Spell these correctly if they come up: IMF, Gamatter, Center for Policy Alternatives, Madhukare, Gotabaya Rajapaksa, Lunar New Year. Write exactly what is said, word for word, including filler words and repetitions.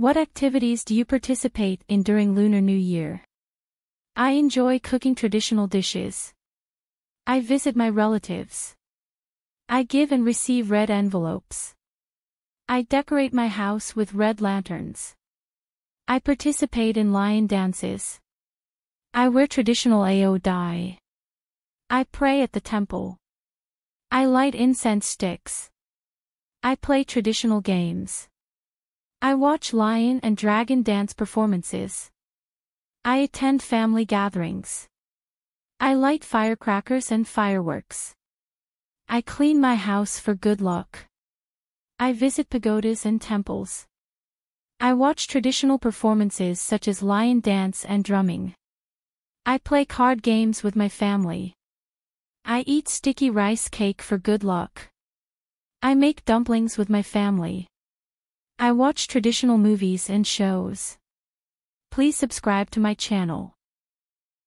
What activities do you participate in during Lunar New Year? I enjoy cooking traditional dishes. I visit my relatives. I give and receive red envelopes. I decorate my house with red lanterns. I participate in lion dances. I wear traditional Ayo dye. I pray at the temple. I light incense sticks. I play traditional games. I watch lion and dragon dance performances. I attend family gatherings. I light firecrackers and fireworks. I clean my house for good luck. I visit pagodas and temples. I watch traditional performances such as lion dance and drumming. I play card games with my family. I eat sticky rice cake for good luck. I make dumplings with my family. I watch traditional movies and shows. Please subscribe to my channel.